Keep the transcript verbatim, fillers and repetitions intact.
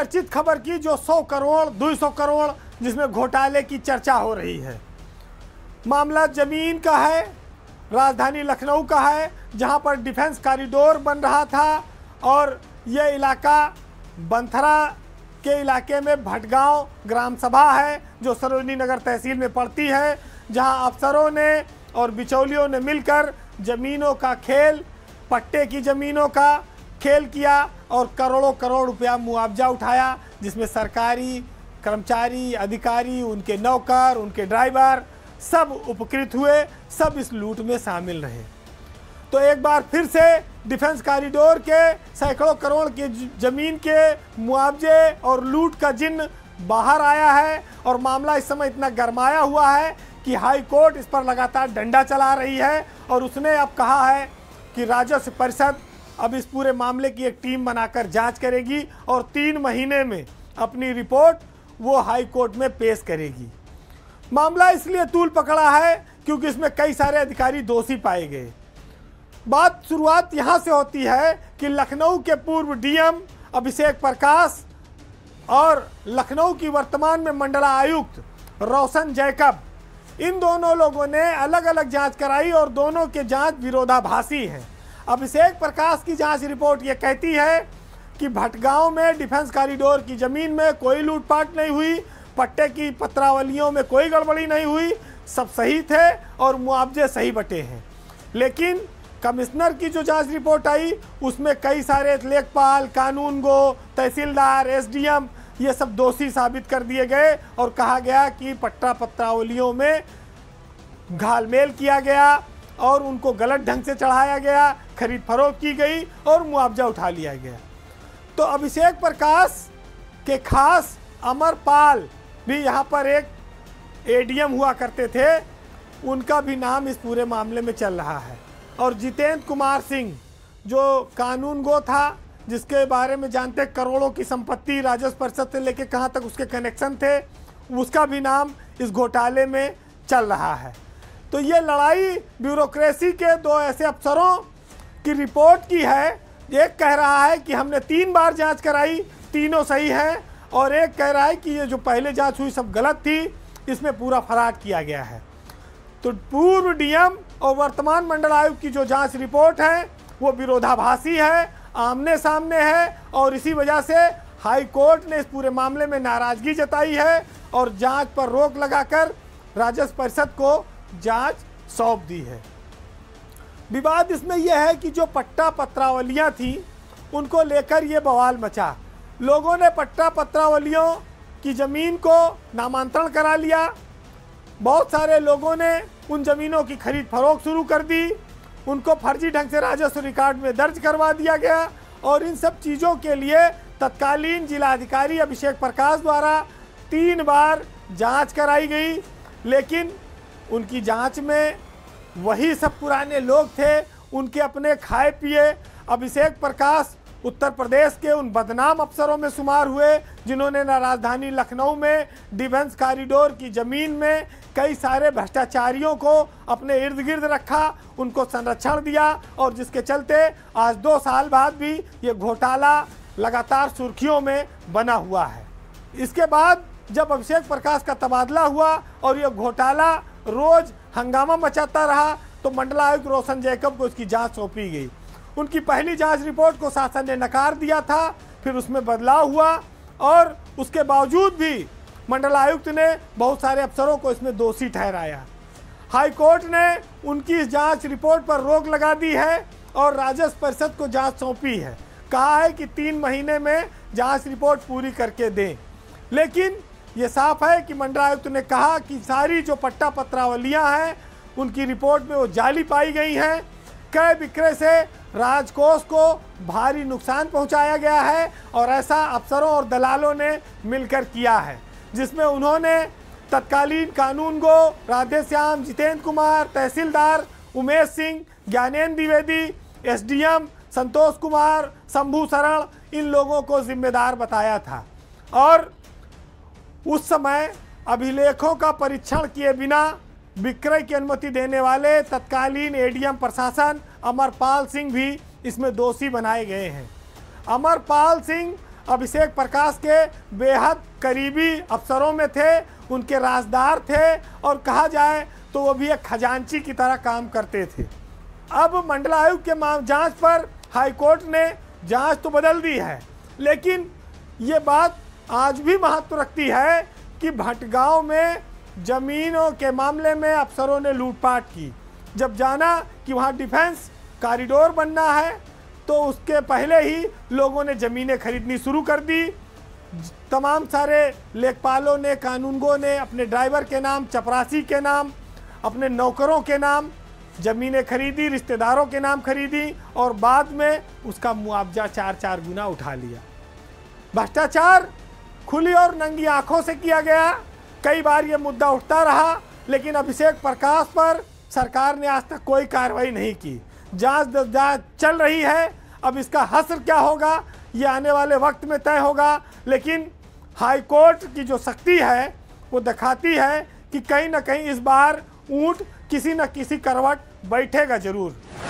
चर्चित खबर की जो सौ करोड़ दो सौ करोड़ जिसमें घोटाले की चर्चा हो रही है। मामला ज़मीन का है, राजधानी लखनऊ का है, जहां पर डिफेंस कॉरिडोर बन रहा था और यह इलाका बंथरा के इलाके में भटगांव ग्राम सभा है जो सरोजनी नगर तहसील में पड़ती है, जहां अफसरों ने और बिचौलियों ने मिलकर ज़मीनों का खेल, पट्टे की ज़मीनों का खेल किया और करोड़ों करोड़ रुपया मुआवजा उठाया, जिसमें सरकारी कर्मचारी, अधिकारी, उनके नौकर, उनके ड्राइवर सब उपकृत हुए, सब इस लूट में शामिल रहे। तो एक बार फिर से डिफेंस कॉरिडोर के सैकड़ों करोड़ के ज़मीन के मुआवजे और लूट का जिन्न बाहर आया है और मामला इस समय इतना गरमाया हुआ है कि हाई कोर्ट इस पर लगातार डंडा चला रही है और उसने अब कहा है कि राजस्व परिषद अब इस पूरे मामले की एक टीम बनाकर जांच करेगी और तीन महीने में अपनी रिपोर्ट वो हाई कोर्ट में पेश करेगी। मामला इसलिए तूल पकड़ा है क्योंकि इसमें कई सारे अधिकारी दोषी पाए गए। बात शुरुआत यहाँ से होती है कि लखनऊ के पूर्व डीएम अभिषेक प्रकाश और लखनऊ की वर्तमान में मंडलायुक्त रोशन जैकब, इन दोनों लोगों ने अलग अलग जांच कराई और दोनों के जांच विरोधाभासी हैं। अभिषेक प्रकाश की जांच रिपोर्ट ये कहती है कि भटगांव में डिफेंस कॉरिडोर की ज़मीन में कोई लूटपाट नहीं हुई, पट्टे की पत्रावलियों में कोई गड़बड़ी नहीं हुई, सब सही थे और मुआवजे सही बटे हैं। लेकिन कमिश्नर की जो जांच रिपोर्ट आई उसमें कई सारे लेखपाल, कानूनगो, तहसीलदार, एसडीएम ये सब दोषी साबित कर दिए गए और कहा गया कि पट्टा पत्रावलियों में घालमेल किया गया और उनको गलत ढंग से चढ़ाया गया, खरीद फरोख्त की गई और मुआवजा उठा लिया गया। तो अभिषेक प्रकाश के खास अमरपाल भी यहाँ पर एक एडीएम हुआ करते थे, उनका भी नाम इस पूरे मामले में चल रहा है। और जितेंद्र कुमार सिंह जो कानूनगो था, जिसके बारे में जानते करोड़ों की संपत्ति राजस्व परिषद से लेके कहां तक उसके कनेक्शन थे, उसका भी नाम इस घोटाले में चल रहा है। तो ये लड़ाई ब्यूरोक्रेसी के दो ऐसे अफसरों की रिपोर्ट की है, एक कह रहा है कि हमने तीन बार जांच कराई, तीनों सही हैं, और एक कह रहा है कि ये जो पहले जांच हुई सब गलत थी, इसमें पूरा फराड किया गया है। तो पूर्व डीएम और वर्तमान मंडल आयुक्त की जो जांच रिपोर्ट है वो विरोधाभासी है, आमने सामने है और इसी वजह से हाई कोर्ट ने इस पूरे मामले में नाराज़गी जताई है और जांच पर रोक लगाकर राजस्व परिषद को जांच सौंप दी है। विवाद इसमें यह है कि जो पट्टा पत्रावलियां थीं उनको लेकर ये बवाल मचा। लोगों ने पट्टा पत्रावलियों की ज़मीन को नामांतरण करा लिया, बहुत सारे लोगों ने उन ज़मीनों की खरीद फरोख्त शुरू कर दी, उनको फर्जी ढंग से राजस्व रिकॉर्ड में दर्ज करवा दिया गया और इन सब चीज़ों के लिए तत्कालीन जिलाधिकारी अभिषेक प्रकाश द्वारा तीन बार जांच कराई गई। लेकिन उनकी जांच में वही सब पुराने लोग थे, उनके अपने खाए पिए। अभिषेक प्रकाश उत्तर प्रदेश के उन बदनाम अफसरों में शुमार हुए जिन्होंने न राजधानी लखनऊ में डिफेंस कॉरिडोर की ज़मीन में कई सारे भ्रष्टाचारियों को अपने इर्द गिर्द रखा, उनको संरक्षण दिया और जिसके चलते आज दो साल बाद भी ये घोटाला लगातार सुर्खियों में बना हुआ है। इसके बाद जब अभिषेक प्रकाश का तबादला हुआ और ये घोटाला रोज़ हंगामा मचाता रहा तो मंडलायुक्त रोशन जैकब को इसकी जाँच सौंपी गई। उनकी पहली जांच रिपोर्ट को शासन ने नकार दिया था, फिर उसमें बदलाव हुआ और उसके बावजूद भी मंडलायुक्त ने बहुत सारे अफसरों को इसमें दोषी ठहराया। हाई कोर्ट ने उनकी इस जांच रिपोर्ट पर रोक लगा दी है और राजस्व परिषद को जांच सौंपी है, कहा है कि तीन महीने में जांच रिपोर्ट पूरी करके दें। लेकिन ये साफ है कि मंडलायुक्त ने कहा कि सारी जो पट्टा पत्रावलियाँ हैं उनकी रिपोर्ट में वो जाली पाई गई हैं, क्रय विक्रय से राजकोष को भारी नुकसान पहुंचाया गया है और ऐसा अफसरों और दलालों ने मिलकर किया है, जिसमें उन्होंने तत्कालीन कानूनगो राधे श्याम, जितेंद्र कुमार, तहसीलदार उमेश सिंह, ज्ञानेन्द्र द्विवेदी, एसडीएम संतोष कुमार, शंभू शरण, इन लोगों को जिम्मेदार बताया था और उस समय अभिलेखों का परीक्षण किए बिना विक्रय की अनुमति देने वाले तत्कालीन एडीएम प्रशासन अमरपाल सिंह भी इसमें दोषी बनाए गए हैं। अमरपाल सिंह अभिषेक प्रकाश के बेहद करीबी अफसरों में थे, उनके राजदार थे और कहा जाए तो वो भी एक खजांची की तरह काम करते थे। अब मंडलायुक्त के मामले जांच पर हाईकोर्ट ने जांच तो बदल दी है, लेकिन ये बात आज भी महत्व रखती है कि भटगांव में ज़मीनों के मामले में अफसरों ने लूटपाट की। जब जाना कि वहाँ डिफेंस कॉरिडोर बनना है तो उसके पहले ही लोगों ने ज़मीनें खरीदनी शुरू कर दी। तमाम सारे लेखपालों ने, कानूनगों ने अपने ड्राइवर के नाम, चपरासी के नाम, अपने नौकरों के नाम ज़मीनें खरीदी, रिश्तेदारों के नाम खरीदी और बाद में उसका मुआवजा चार चार गुना उठा लिया। भ्रष्टाचार खुली और नंगी आंखों से किया गया। कई बार ये मुद्दा उठता रहा, लेकिन अभिषेक प्रकाश पर सरकार ने आज तक कोई कार्रवाई नहीं की। जांच जांच चल रही है। अब इसका हश्र क्या होगा ये आने वाले वक्त में तय होगा, लेकिन हाई कोर्ट की जो सख्ती है वो दिखाती है कि कहीं ना कहीं इस बार ऊंट किसी न किसी करवट बैठेगा ज़रूर।